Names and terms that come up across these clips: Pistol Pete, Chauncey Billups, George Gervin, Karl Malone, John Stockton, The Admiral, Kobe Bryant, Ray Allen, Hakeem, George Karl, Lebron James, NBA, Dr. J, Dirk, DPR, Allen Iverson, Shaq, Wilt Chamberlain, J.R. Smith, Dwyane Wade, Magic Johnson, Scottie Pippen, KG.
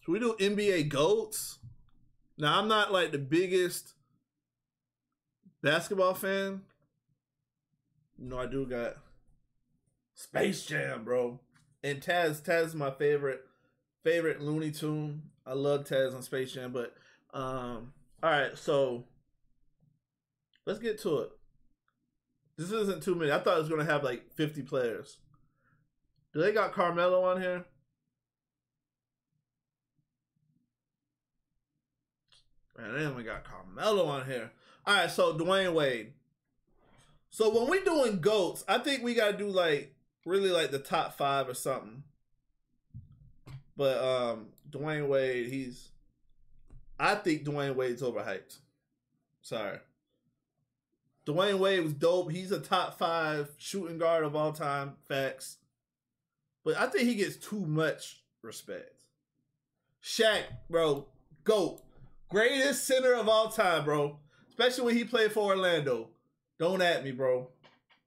Should we do NBA GOATS? Now, I'm not like the biggest basketball fan. No, I do got Space Jam, bro. And Taz is my favorite Looney Tune. I love Taz on Space Jam, but all right, so let's get to it. This isn't too many. I thought it was gonna have like 50 players. Do they got Carmelo on here? Man, they only got Carmelo on here. All right, so Dwyane Wade. So when we doing GOATs, I think we gotta do like really like the top 5 or something. But Dwyane Wade, I think Dwyane Wade's overhyped. Sorry. Dwyane Wade was dope. He's a top 5 shooting guard of all time. Facts. But I think he gets too much respect. Shaq, bro. GOAT. Greatest center of all time, bro. Especially when he played for Orlando. Don't at me, bro.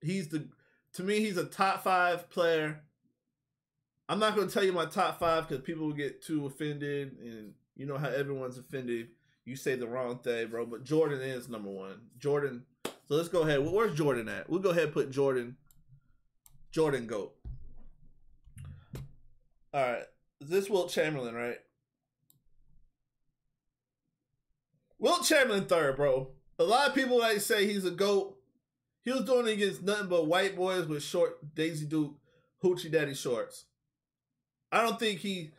To me, he's a top 5 player. I'm not going to tell you my top 5 because people will get too offended. And you know how everyone's offended. You say the wrong thing, bro. But Jordan is number 1. Jordan. So let's go ahead. Where's Jordan at? We'll go ahead and put Jordan. Jordan GOAT. All right. Is this Wilt Chamberlain, right? Wilt Chamberlain 3rd, bro. A lot of people like say he's a GOAT. He was doing it against nothing but white boys with short Daisy Duke hoochie daddy shorts. I think he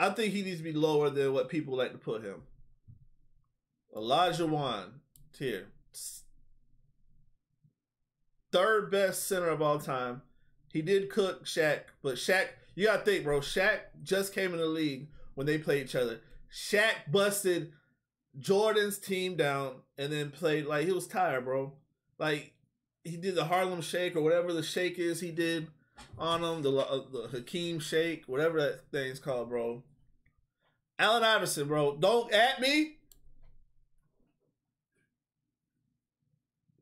needs to be lower than what people like to put him. Elijah Wan tier. 3rd best center of all time. He did cook Shaq, but Shaq, you gotta think, bro. Shaq just came in the league when they played each other. Shaq busted Jordan's team down and then played like he was tired, bro. Like he did the Harlem Shake or whatever the shake is he did on him, the Hakeem Shake, whatever that thing's called, bro. Allen Iverson, bro. Don't at me.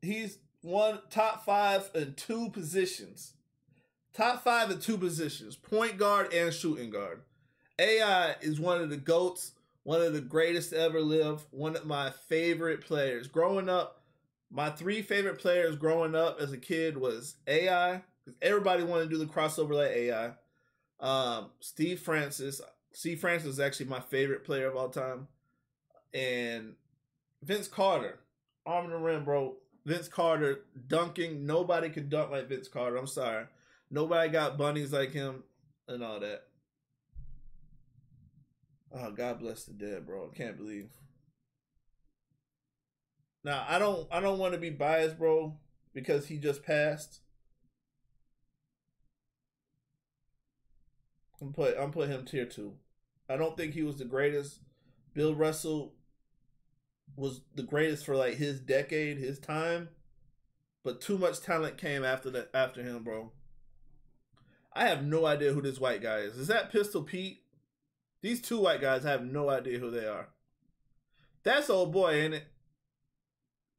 He's one top 5 in 2 positions. Top 5 in 2 positions. Point guard and shooting guard. AI is one of the GOATs. One of the greatest to ever live. One of my favorite players. Growing up, my 3 favorite players growing up as a kid was AI. Everybody wanted to do the crossover like AI. Steve Francis. Steve Francis is actually my favorite player of all time. And Vince Carter. Arm in the rim, bro. Vince Carter dunking. Nobody could dunk like Vince Carter. I'm sorry. Nobody got bunnies like him and all that. Oh, God bless the dead, bro. I can't believe. Now, I don't want to be biased, bro, because he just passed. I'm put him tier 2. I don't think he was the greatest. Bill Russell was the greatest for like his decade, his time, but too much talent came after him, bro. I have no idea who this white guy is. Is that Pistol Pete? These 2 white guys, I have no idea who they are. That's old boy, ain't it?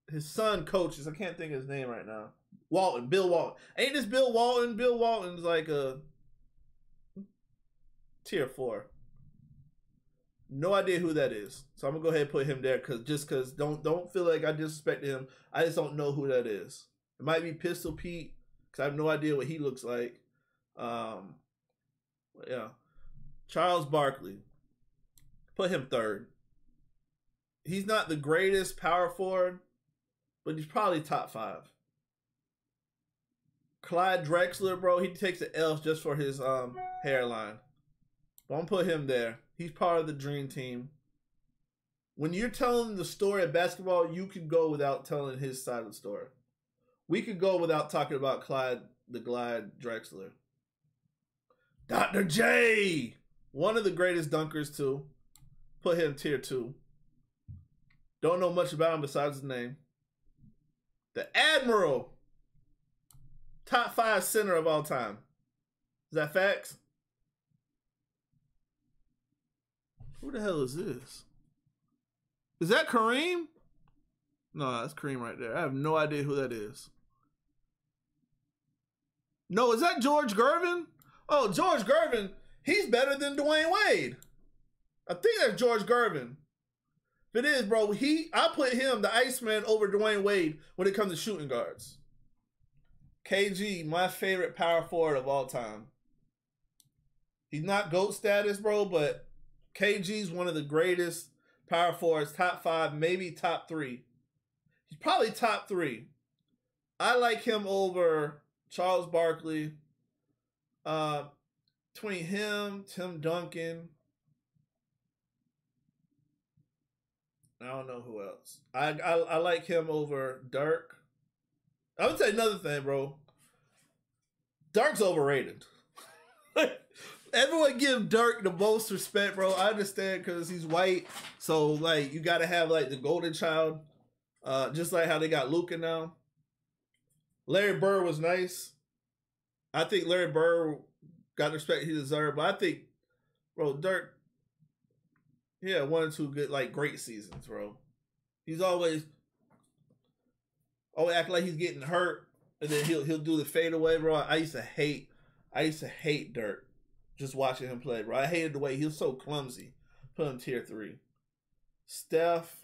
His son coaches. I can't think of his name right now. Walton. Bill Walton. Ain't this Bill Walton? Bill Walton's like a tier 4. No idea who that is. So I'm going to go ahead and put him there because don't feel like I disrespect him. I just don't know who that is. It might be Pistol Pete because I have no idea what he looks like. Yeah. Charles Barkley, put him 3rd. He's not the greatest power forward, but he's probably top 5. Clyde Drexler, bro, he takes the L's just for his hairline. Don't put him there. He's part of the dream team. When you're telling the story of basketball, you could go without telling his side of the story. We could go without talking about Clyde the Glide Drexler. Dr. J! One of the greatest dunkers, too. Put him tier 2. Don't know much about him besides his name. The Admiral. Top 5 center of all time. Is that facts? Who the hell is this? Is that Kareem? No, that's Kareem right there. I have no idea who that is. No, is that George Gervin? Oh, George Gervin. He's better than Dwyane Wade. I think that's George Gervin. If it is, bro, I put him, the Iceman, over Dwyane Wade when it comes to shooting guards. KG, my favorite power forward of all time. He's not GOAT status, bro, but KG's one of the greatest power forwards, top five, maybe top three. He's probably top three. I like him over Charles Barkley. Between him, Tim Duncan. I don't know who else. I like him over Dirk. I would say another thing, bro. Dirk's overrated. Everyone give Dirk the most respect, bro. I understand because he's white. So, like, you got to have, like, the golden child. Just like how they got Luka now. Larry Bird was nice. I think Larry Bird got the respect he deserved. But I think, bro, Dirk, yeah, one or two good, like, great seasons, bro. He's always act like he's getting hurt. And then he'll do the fadeaway, bro. I used to hate Dirk. Just watching him play, bro. I hated the way he was so clumsy. Put him tier 3. Steph.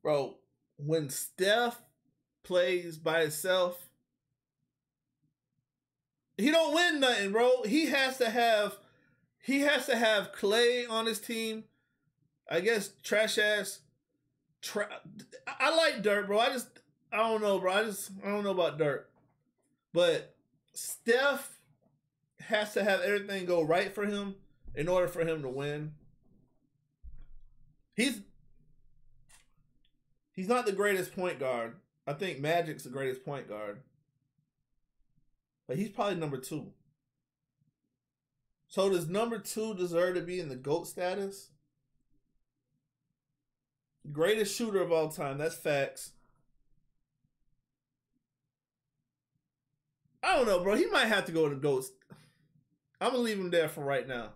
Bro, when Steph plays by himself, he don't win nothing, bro. He has to have Clay on his team. I guess trash ass. I like Dirk, bro. I don't know, bro. I don't know about Dirk. But Steph has to have everything go right for him in order for him to win. He's not the greatest point guard. I think Magic's the greatest point guard. But he's probably number 2. So does number 2 deserve to be in the GOAT status? Greatest shooter of all time. That's facts. I don't know, bro. He might have to go to the GOATs. I'm going to leave him there for right now.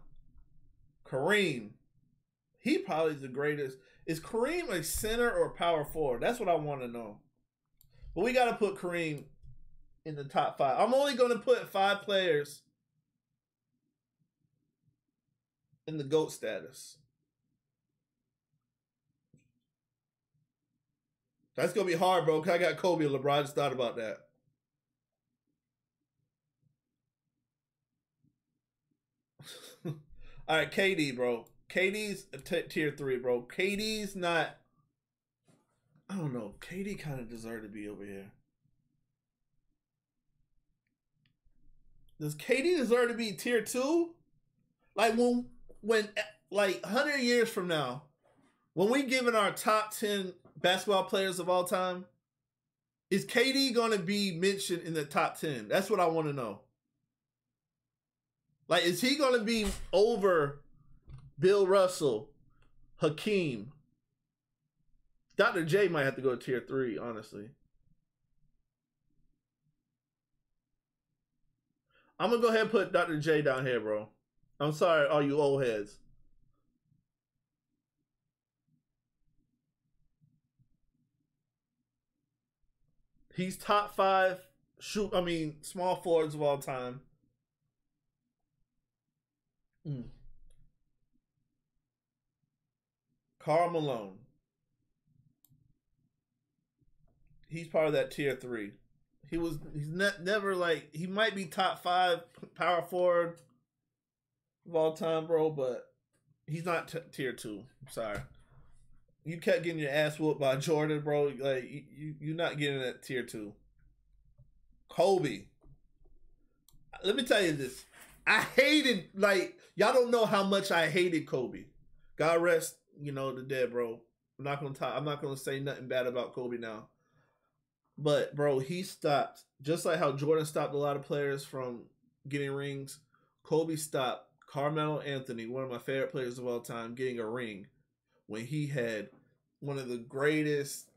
Kareem. He probably is the greatest. Is Kareem a center or power forward? That's what I want to know. But we got to put Kareem in the top 5. I'm only going to put 5 players in the GOAT status. That's going to be hard, bro, because I got Kobe and LeBron. I just thought about that. All right, KD, bro. KD's tier 3, bro. KD's not... I don't know. KD kind of deserved to be over here. Does KD deserve to be tier 2? Like, like 100 years from now, when we giving our top 10 basketball players of all time, is KD going to be mentioned in the top 10? That's what I want to know. Like, is he going to be over Bill Russell, Hakeem? Dr. J might have to go to tier 3, honestly. I'm going to go ahead and put Dr. J down here, bro. I'm sorry, all you old heads. He's top 5 small forwards of all time. Karl Malone. He's part of that tier 3. He's never like, he might be top 5 power forward of all time, bro, but he's not tier 2. I'm sorry. You kept getting your ass whooped by Jordan, bro. Like, you're not getting that tier 2. Kobe. Let me tell you this. I hated, like, y'all don't know how much I hated Kobe. God rest, the dead, bro. I'm not gonna say nothing bad about Kobe now. But, bro, he stopped. Just like how Jordan stopped a lot of players from getting rings, Kobe stopped Carmelo Anthony, one of my favorite players of all time, getting a ring. When he had one of the greatest,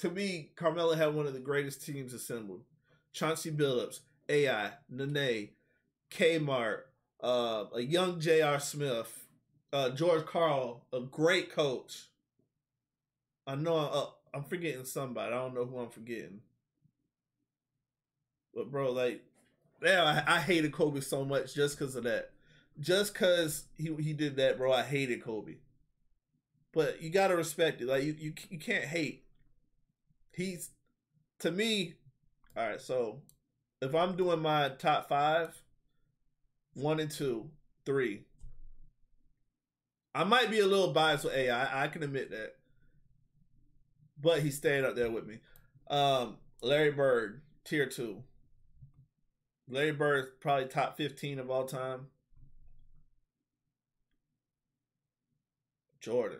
to me, Carmelo had one of the greatest teams assembled. Chauncey Billups, AI, Nene, Kmart, a young J.R. Smith, George Karl, a great coach. I know I'm forgetting somebody. I don't know who I'm forgetting. But bro, like, yeah, I hated Kobe so much just because of that. Just because he did that, bro, I hated Kobe. But you gotta respect it. Like you can't hate. He's, to me, all right. So if I'm doing my top 5, 1 and 2, 3, I might be a little biased with AI. I can admit that. But he's staying up there with me. Larry Bird, tier 2. Larry Bird's probably top 15 of all time. Jordan.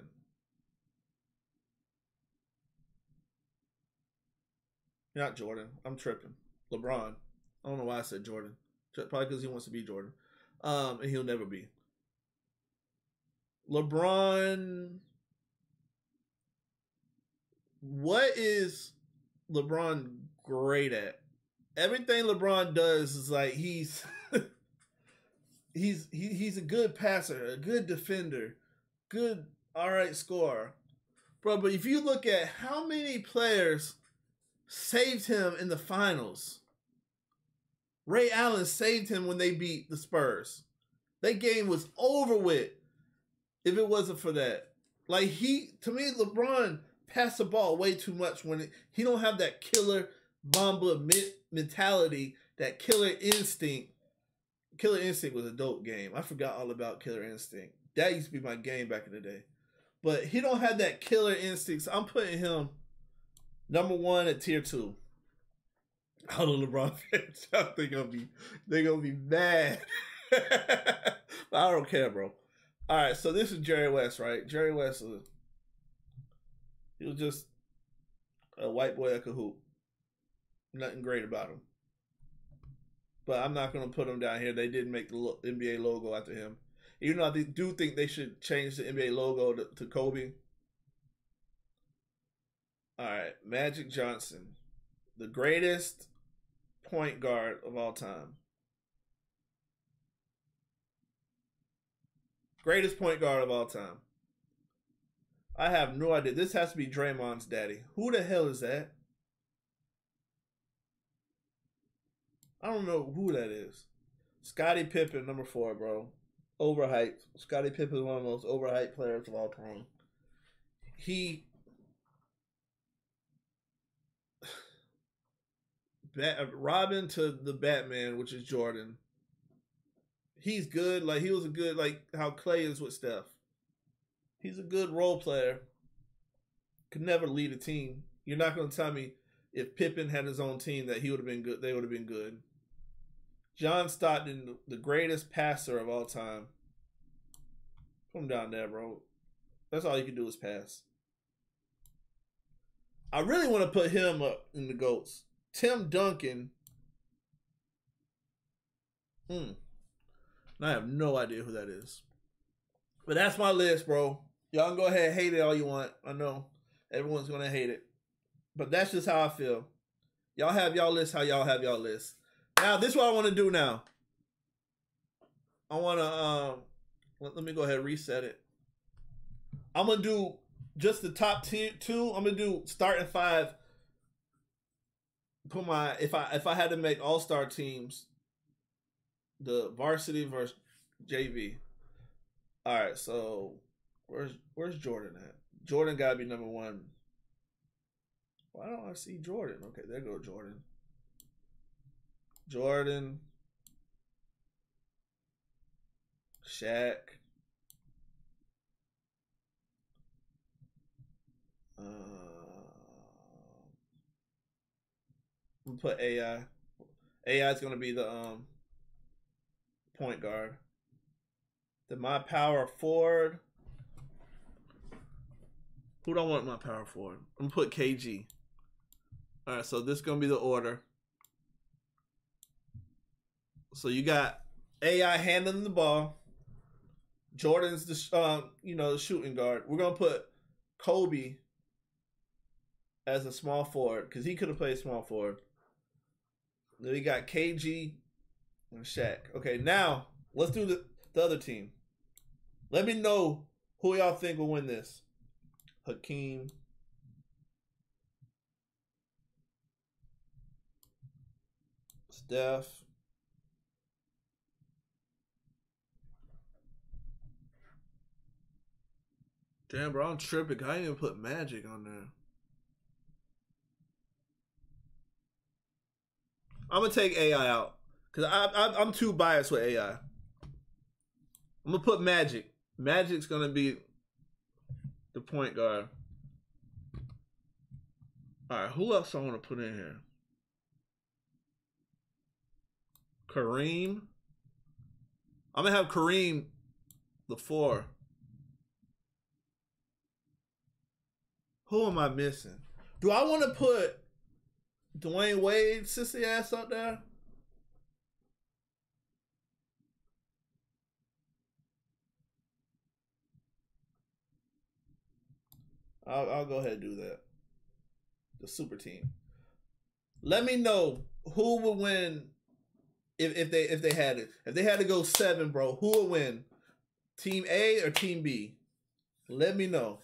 Not Jordan. I'm tripping. LeBron. I don't know why I said Jordan. Probably because he wants to be Jordan. And he'll never be. LeBron. What is LeBron great at? Everything LeBron does is like he's a good passer, a good defender, good all right scorer. Bro, but if you look at how many players saved him in the finals. Ray Allen saved him when they beat the Spurs. That game was over with if it wasn't for that. Like to me, LeBron passed the ball way too much when he don't have that killer Bamba mentality, that killer instinct. Killer Instinct was a dope game. I forgot all about Killer Instinct. That used to be my game back in the day. But he don't have that killer instinct. So I'm putting him number 1 at tier 2. All the LeBron fans, they're gonna be mad. But I don't care, bro. All right, so this is Jerry West, right? Jerry West, he was just a white boy that could hoop. Nothing great about him. But I'm not gonna put him down here. They didn't make the NBA logo after him. Even though I do think they should change the NBA logo to Kobe. All right, Magic Johnson, the greatest point guard of all time. Greatest point guard of all time. I have no idea. This has to be Draymond's daddy. Who the hell is that? I don't know who that is. Scottie Pippen, number 4, bro. Overhyped. Scottie Pippen is one of the most overhyped players of all time. Robin to the Batman, which is Jordan. He's good. Like, he was a good, like how Clay is with Steph. He's a good role player. Could never lead a team. You're not going to tell me if Pippen had his own team that he would have been good. They would have been good. John Stockton, the greatest passer of all time. Put him down there, bro. That's all you can do is pass. I really want to put him up in the GOATS. Tim Duncan. And I have no idea who that is. But that's my list, bro. Y'all can go ahead and hate it all you want. I know everyone's going to hate it. But that's just how I feel. Y'all have y'all list how y'all have y'all list. Now, this is what I want to do now. I want to, let me go ahead and reset it. I'm going to do just the top 2. I'm going to do starting 5. Put my if I had to make all-star teams, the varsity versus JV. All right, so where's Jordan at? Jordan gotta be number 1. Why don't I see Jordan? Okay, there go Jordan. Jordan, Shaq, we'll put AI. AI is gonna be the point guard. Then my power forward. Who do I want my power forward? I'm gonna put KG. All right, so this is gonna be the order. So you got AI handling the ball. Jordan's the the shooting guard. We're gonna put Kobe as a small forward because he could have played small forward. Then we got KG and Shaq. Okay, now let's do the other team. Let me know who y'all think will win this. Hakeem, Steph. Damn, bro, I'm tripping. I didn't even put Magic on there. I'm going to take AI out because I'm too biased with AI. I'm going to put Magic. Magic's going to be the point guard. All right, who else I want to put in here? Kareem. I'm going to have Kareem the 4. Who am I missing? Do I want to put Dwyane Wade sissy ass up there? I'll go ahead and do that. The super team. Let me know who will win if they had it. If they had to go 7, bro, who will win? Team A or Team B? Let me know.